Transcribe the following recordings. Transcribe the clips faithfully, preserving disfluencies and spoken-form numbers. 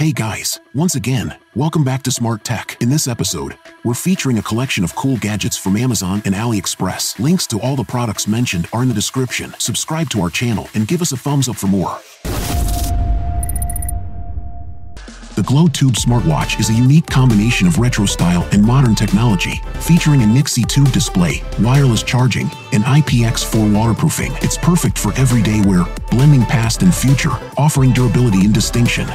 Hey guys, once again, welcome back to Smart Tech. In this episode, we're featuring a collection of cool gadgets from Amazon and AliExpress. Links to all the products mentioned are in the description. Subscribe to our channel and give us a thumbs up for more. The Glow Tube smartwatch is a unique combination of retro style and modern technology, featuring a Nixie tube display, wireless charging, and I P X four waterproofing. It's perfect for everyday wear, blending past and future, offering durability and distinction.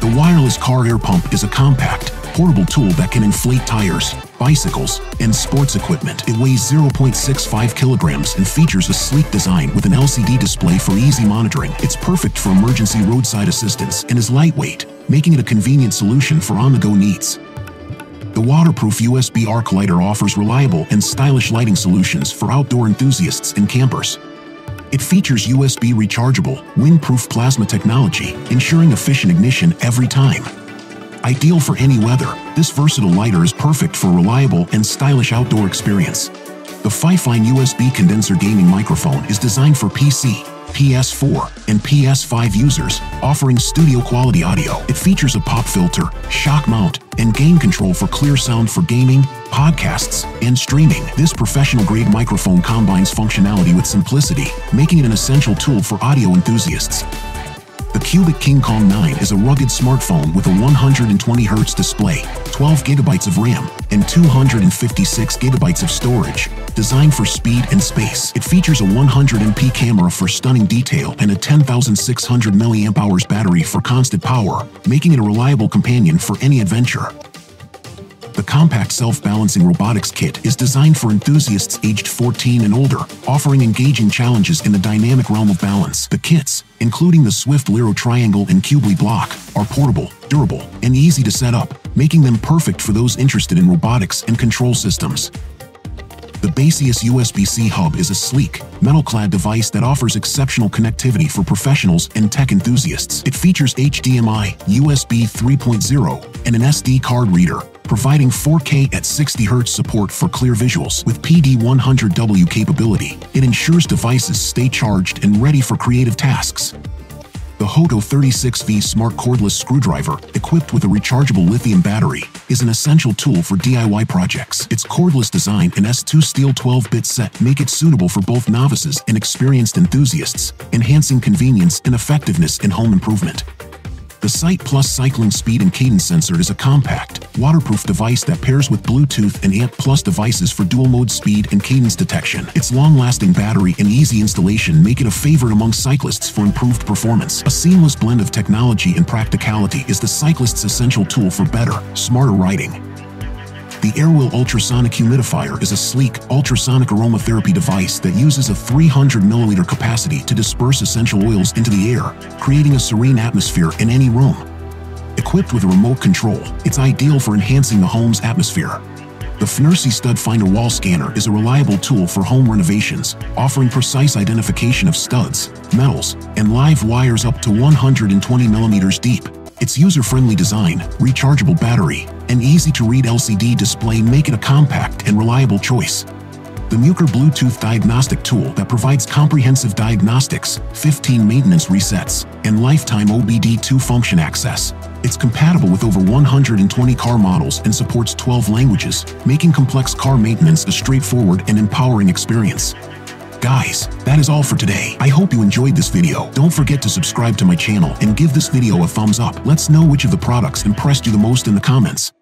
The wireless car air pump is a compact, portable tool that can inflate tires, bicycles, and sports equipment. It weighs zero point six five kilograms and features a sleek design with an L C D display for easy monitoring. It's perfect for emergency roadside assistance and is lightweight, making it a convenient solution for on-the-go needs. The waterproof U S B arc lighter offers reliable and stylish lighting solutions for outdoor enthusiasts and campers. It features U S B rechargeable, windproof plasma technology, ensuring efficient ignition every time. Ideal for any weather, this versatile lighter is perfect for reliable and stylish outdoor experience. The Fifine U S B condenser gaming microphone is designed for P C, P S four, and P S five users, offering studio-quality audio. It features a pop filter, shock mount, and gain control for clear sound for gaming, podcasts, and streaming. This professional-grade microphone combines functionality with simplicity, making it an essential tool for audio enthusiasts. The CUBOT King Kong nine is a rugged smartphone with a one hundred twenty hertz display, twelve gigabytes of RAM, and two hundred fifty-six gigabytes of storage, designed for speed and space. It features a one hundred megapixel camera for stunning detail and a ten thousand six hundred milliamp hour battery for constant power, making it a reliable companion for any adventure. The compact self-balancing robotics kit is designed for enthusiasts aged fourteen and older, offering engaging challenges in the dynamic realm of balance. The kits, including the Swift Liro Triangle and Cubely Block, are portable, durable, and easy to set up, making them perfect for those interested in robotics and control systems. The Baseus U S B C hub is a sleek, metal-clad device that offers exceptional connectivity for professionals and tech enthusiasts. It features H D M I, U S B three point oh, and an S D card reader, providing four K at sixty hertz support for clear visuals. With P D one hundred watt capability, it ensures devices stay charged and ready for creative tasks. The Hoto thirty-six volt smart cordless screwdriver, equipped with a rechargeable lithium battery, is an essential tool for D I Y projects. Its cordless design and S two steel twelve bit set make it suitable for both novices and experienced enthusiasts, enhancing convenience and effectiveness in home improvement. The Cycplus cycling speed and cadence sensor is a compact, waterproof device that pairs with Bluetooth and A N T plus devices for dual-mode speed and cadence detection. Its long-lasting battery and easy installation make it a favorite among cyclists for improved performance. A seamless blend of technology and practicality is the cyclist's essential tool for better, smarter riding. The Airwheel ultrasonic humidifier is a sleek, ultrasonic aromatherapy device that uses a three hundred milliliter capacity to disperse essential oils into the air, creating a serene atmosphere in any room. Equipped with a remote control, it's ideal for enhancing the home's atmosphere. The Fnercy stud finder wall scanner is a reliable tool for home renovations, offering precise identification of studs, metals, and live wires up to one hundred twenty millimeters deep. Its user-friendly design, rechargeable battery, and easy-to-read L C D display make it a compact and reliable choice. The Muker Bluetooth diagnostic tool that provides comprehensive diagnostics, fifteen maintenance resets, and lifetime O B D two function access. It's compatible with over one hundred twenty car models and supports twelve languages, making complex car maintenance a straightforward and empowering experience. Guys, that is all for today. I hope you enjoyed this video. Don't forget to subscribe to my channel and give this video a thumbs up. Let's know which of the products impressed you the most in the comments.